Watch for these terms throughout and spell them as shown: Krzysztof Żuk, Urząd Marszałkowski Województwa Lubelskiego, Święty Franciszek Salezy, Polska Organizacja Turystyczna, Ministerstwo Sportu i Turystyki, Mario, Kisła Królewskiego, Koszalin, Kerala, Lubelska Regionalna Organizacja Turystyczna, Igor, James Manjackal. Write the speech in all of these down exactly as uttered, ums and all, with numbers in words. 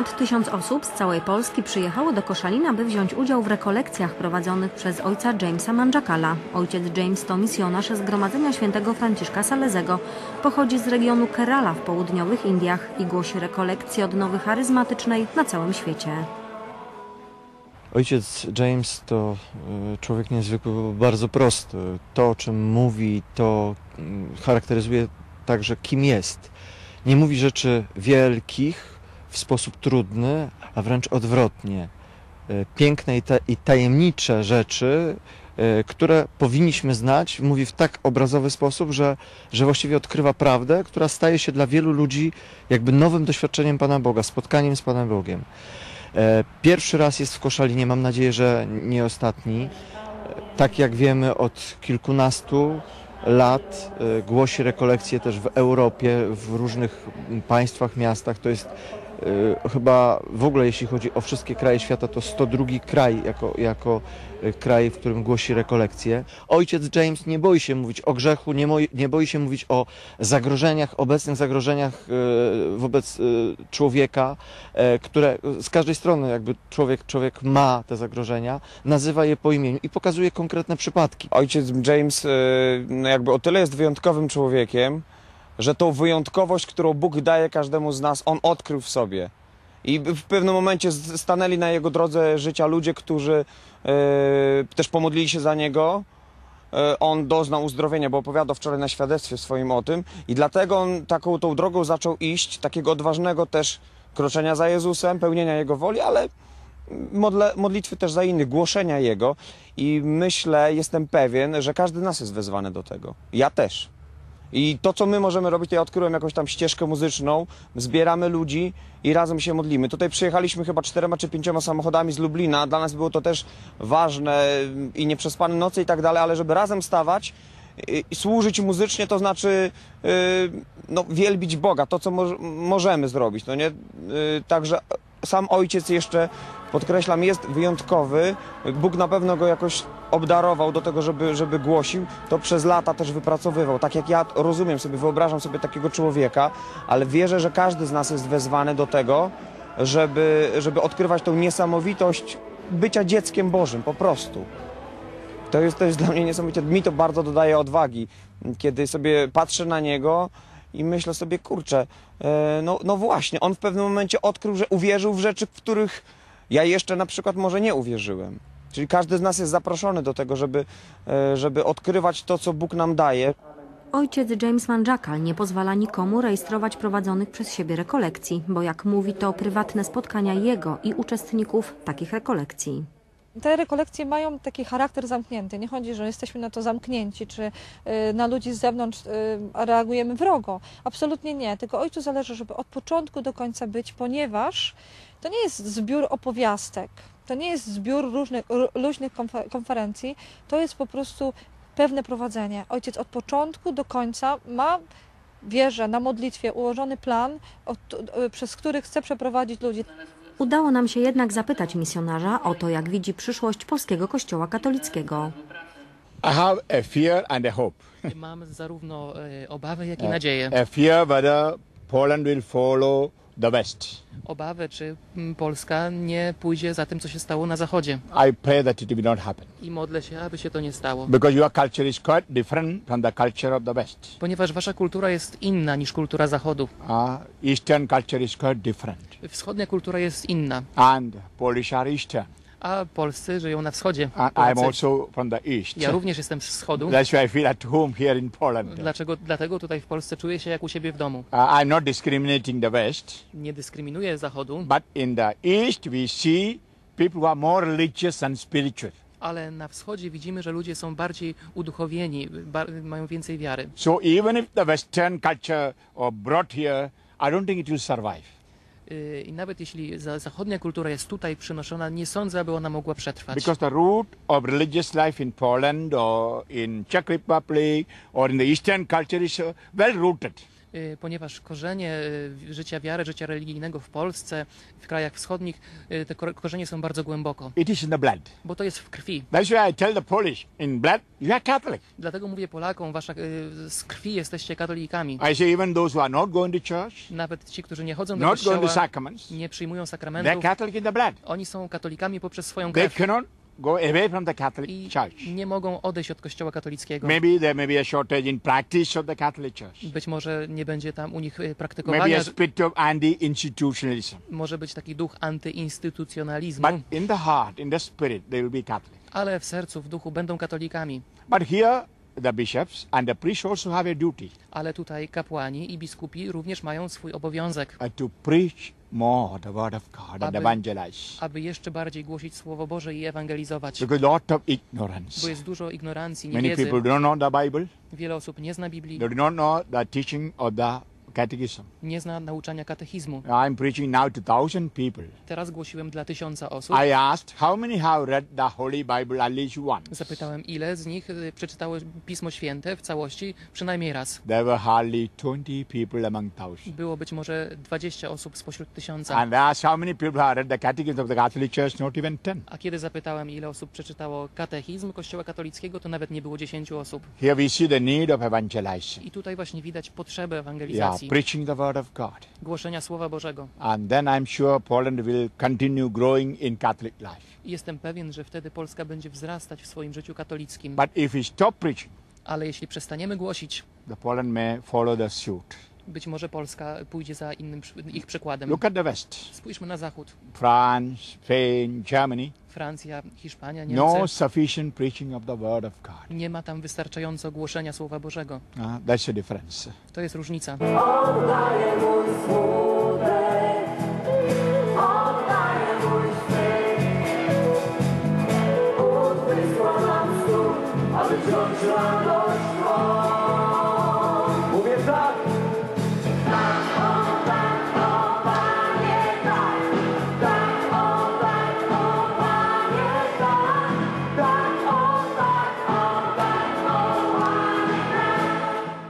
Ponad tysiąc osób z całej Polski przyjechało do Koszalina, by wziąć udział w rekolekcjach prowadzonych przez ojca Jamesa Manjackala. Ojciec James to misjonarz ze zgromadzenia Świętego Franciszka Salezego. Pochodzi z regionu Kerala w południowych Indiach i głosi rekolekcje odnowy charyzmatycznej na całym świecie. Ojciec James to człowiek niezwykły, bardzo prosty. To, o czym mówi, to charakteryzuje także, kim jest. Nie mówi rzeczy wielkich w sposób trudny, a wręcz odwrotnie. Piękne i, ta, i tajemnicze rzeczy, które powinniśmy znać, mówi w tak obrazowy sposób, że, że właściwie odkrywa prawdę, która staje się dla wielu ludzi jakby nowym doświadczeniem Pana Boga, spotkaniem z Panem Bogiem. Pierwszy raz jest w Koszalinie, mam nadzieję, że nie ostatni. Tak jak wiemy, od kilkunastu lat głosi rekolekcje też w Europie, w różnych państwach, miastach. To jest chyba w ogóle, jeśli chodzi o wszystkie kraje świata, to sto drugi kraj jako, jako kraj, w którym głosi rekolekcje. Ojciec James nie boi się mówić o grzechu, nie, moi, nie boi się mówić o zagrożeniach, obecnych zagrożeniach wobec człowieka, które z każdej strony jakby człowiek, człowiek ma te zagrożenia, nazywa je po imieniu i pokazuje konkretne przypadki. Ojciec James jakby o tyle jest wyjątkowym człowiekiem, że tą wyjątkowość, którą Bóg daje każdemu z nas, On odkrył w sobie. I w pewnym momencie stanęli na Jego drodze życia ludzie, którzy yy, też pomodlili się za Niego. Yy, on doznał uzdrowienia, bo opowiadał wczoraj na świadectwie swoim o tym. I dlatego on taką tą drogą zaczął iść, takiego odważnego też kroczenia za Jezusem, pełnienia Jego woli, ale modle, modlitwy też za innych, głoszenia Jego. I myślę, jestem pewien, że każdy z nas jest wezwany do tego. Ja też. I to, co my możemy robić, to ja odkryłem jakąś tam ścieżkę muzyczną, zbieramy ludzi i razem się modlimy. Tutaj przyjechaliśmy chyba czterema czy pięcioma samochodami z Lublina, dla nas było to też ważne i nieprzespane noce i tak dalej, ale żeby razem stawać i służyć muzycznie, to znaczy yy, no, wielbić Boga, to co mo- możemy zrobić, no nie? Yy, także sam ojciec jeszcze, podkreślam, jest wyjątkowy, Bóg na pewno go jakoś obdarował do tego, żeby, żeby głosił, to przez lata też wypracowywał. Tak jak ja rozumiem sobie, wyobrażam sobie takiego człowieka, ale wierzę, że każdy z nas jest wezwany do tego, żeby, żeby odkrywać tą niesamowitość bycia dzieckiem Bożym, po prostu. To jest, to jest dla mnie niesamowite. Mi to bardzo dodaje odwagi, kiedy sobie patrzę na niego i myślę sobie, kurczę, no, no właśnie, on w pewnym momencie odkrył, że uwierzył w rzeczy, w których ja jeszcze na przykład może nie uwierzyłem. Czyli każdy z nas jest zaproszony do tego, żeby, żeby odkrywać to, co Bóg nam daje. Ojciec James Manjackal nie pozwala nikomu rejestrować prowadzonych przez siebie rekolekcji, bo jak mówi, to prywatne spotkania jego i uczestników takich rekolekcji. Te rekolekcje mają taki charakter zamknięty. Nie chodzi, że jesteśmy na to zamknięci, czy na ludzi z zewnątrz reagujemy wrogo. Absolutnie nie. Tylko ojcu zależy, żeby od początku do końca być, ponieważ to nie jest zbiór opowiastek. To nie jest zbiór różnych, luźnych konferencji, to jest po prostu pewne prowadzenie. Ojciec od początku do końca ma, wierzę, na modlitwie ułożony plan, od, przez który chce przeprowadzić ludzi. Udało nam się jednak zapytać misjonarza o to, jak widzi przyszłość polskiego kościoła katolickiego. I have a fear and a hope. Mam zarówno obawy, jak i nadzieję. A fear whether Poland will follow the West. Obawy, czy Polska nie pójdzie za tym, co się stało na Zachodzie. I pray that it will not happen. I modlę się, aby się to nie stało. Because your culture is quite different from the culture of the West. Ponieważ wasza kultura jest inna niż kultura Zachodu. Uh, Eastern culture is quite different. Wschodnia kultura jest inna. And Polish are Eastern. A Polscy żyją na wschodzie. I'm also from the east. Ja również jestem z wschodu. That's why I feel at home here in Poland. Dlaczego, dlatego tutaj w Polsce czuję się jak u siebie w domu. Uh, I'm not discriminating the West. Nie dyskryminuję zachodu. But in the east we see people who are more religious and spiritual. Ale na wschodzie widzimy, że ludzie są bardziej uduchowieni, bar mają więcej wiary. So even if the Western culture are brought here, I don't think it will survive. I nawet jeśli zachodnia kultura jest tutaj przynoszona, nie sądzę, aby ona mogła przetrwać. Because the root of religious life in Poland or in Czech Republic or in the Eastern culture is well rooted. ponieważ korzenie życia wiary, życia religijnego w Polsce, w krajach wschodnich, te korzenie są bardzo głęboko. It is in the blood. Bo to jest w krwi. That's why I tell the Polish, in blood you are Catholic. Dlatego mówię Polakom, wasza, z krwi jesteście katolikami. I say even those who are not going to church, nawet ci, którzy nie chodzą do kościoła, nie przyjmują sakramentów, oni są katolikami poprzez swoją krew. Go away from the Catholic Church. Nie mogą odejść od kościoła katolickiego. Maybe there may be a shortage in practice of the Catholic Church. Być może nie będzie tam u nich praktykowania. Maybe a spirit of anti-institutionalism. Może być taki duch antyinstytucjonalizmu. But in the heart, in the spirit, they will be Catholic. Ale w sercu, w duchu będą katolikami. But here the bishops and the priests also have a duty. Ale tutaj kapłani i biskupi również mają swój obowiązek. To preach more the word of God and evangelize. Aby jeszcze bardziej głosić Słowo Boże i ewangelizować. Because lot of ignorance. Bo jest dużo ignorancji, niewiedzy. Many people do not know the Bible. Wiele osób nie zna Biblii. They do not know the teaching of the catechism. Nie zna nauczania katechizmu. I'm preaching now to thousand people. Teraz głosiłem dla tysiąca osób. I asked how many have read the Holy Bible at least once. Zapytałem, ile z nich przeczytało Pismo Święte w całości przynajmniej raz. There were hardly twenty people among thousands. Było być może dwadzieścia osób spośród tysiąca. And I asked how many people have read the catechism of the Catholic Church, not even ten. A kiedy zapytałem, ile osób przeczytało katechizm Kościoła katolickiego, to nawet nie było dziesięciu osób. Here we see the need of evangelization. I tutaj właśnie widać potrzebę ewangelizacji. Yeah. Preaching the word of God. Głoszenia Słowa Bożego. And then I'm sure Poland will continue growing in Catholic life. Jestem pewien, że wtedy Polska będzie wzrastać w swoim życiu katolickim. But if we stop preaching, ale jeśli przestaniemy głosić, the Poland may follow the suit. Być może Polska pójdzie za innym ich przykładem. Look at the West. Spójrzmy na zachód. France, Spain, Germany. Francja, Hiszpania, Niemcy. No sufficient preaching of the word of God. Nie ma tam wystarczająco głoszenia Słowa Bożego. Uh, that's the difference. To jest różnica. Oddaję mój smutek, oddaję mój śmiech. Odwysła nam stół, aby wziąć radość Twą. Mówię tak.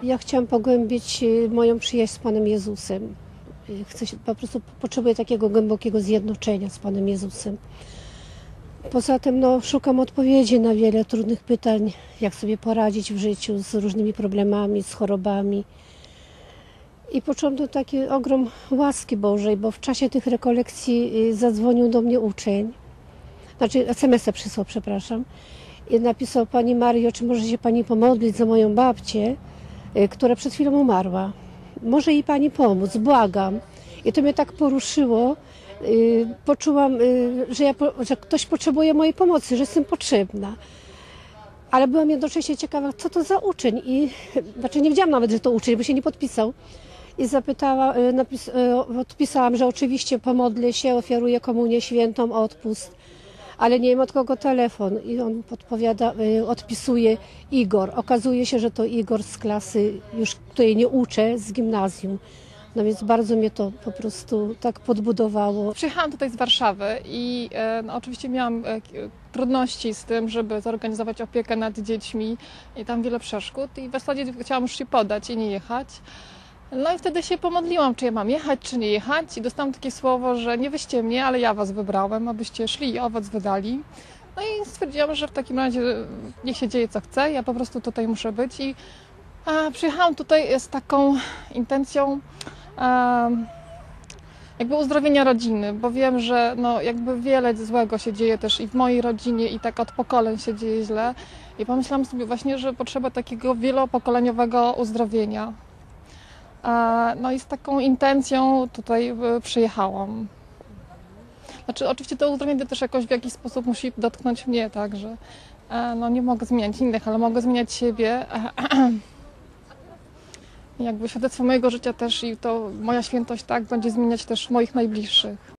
Ja chciałam pogłębić moją przyjaźń z Panem Jezusem. Chcę się, po prostu potrzebuję takiego głębokiego zjednoczenia z Panem Jezusem. Poza tym no, szukam odpowiedzi na wiele trudnych pytań, jak sobie poradzić w życiu z różnymi problemami, z chorobami. I poczułam to taki ogrom łaski Bożej, bo w czasie tych rekolekcji zadzwonił do mnie uczeń. Znaczy es em es a przysłał, przepraszam. I napisał: Pani Mario, czy może się Pani pomodlić za moją babcię, która przed chwilą umarła. Może jej Pani pomóc, błagam. I to mnie tak poruszyło. Poczułam, że, ja, że ktoś potrzebuje mojej pomocy, że jestem potrzebna. Ale byłam jednocześnie ciekawa, co to za uczeń. I, znaczy nie wiedziałam nawet, że to uczeń, bo się nie podpisał. I zapytała, napis, odpisałam, że oczywiście pomodlę się, ofiaruję komunię świętą, odpust. Ale nie wiem, od kogo telefon. I on podpowiada, odpisuje Igor. Okazuje się, że to Igor z klasy, już której nie uczę, z gimnazjum. No więc bardzo mnie to po prostu tak podbudowało. Przyjechałam tutaj z Warszawy i no, oczywiście miałam trudności z tym, żeby zorganizować opiekę nad dziećmi i tam wiele przeszkód. I w zasadzie chciałam już się podać i nie jechać. No i wtedy się pomodliłam, czy ja mam jechać, czy nie jechać, i dostałam takie słowo, że nie wyście mnie, ale ja was wybrałem, abyście szli i owoc wydali. No i stwierdziłam, że w takim razie niech się dzieje co chce, ja po prostu tutaj muszę być. I a, przyjechałam tutaj z taką intencją a, jakby uzdrowienia rodziny, bo wiem, że no, jakby wiele złego się dzieje też i w mojej rodzinie, i tak od pokoleń się dzieje źle. I pomyślałam sobie właśnie, że potrzeba takiego wielopokoleniowego uzdrowienia. No i z taką intencją tutaj przyjechałam. Znaczy, oczywiście to uzdrowienie też jakoś w jakiś sposób musi dotknąć mnie, także no nie mogę zmieniać innych, ale mogę zmieniać siebie. Jakby świadectwo mojego życia też i to moja świętość tak będzie zmieniać też moich najbliższych.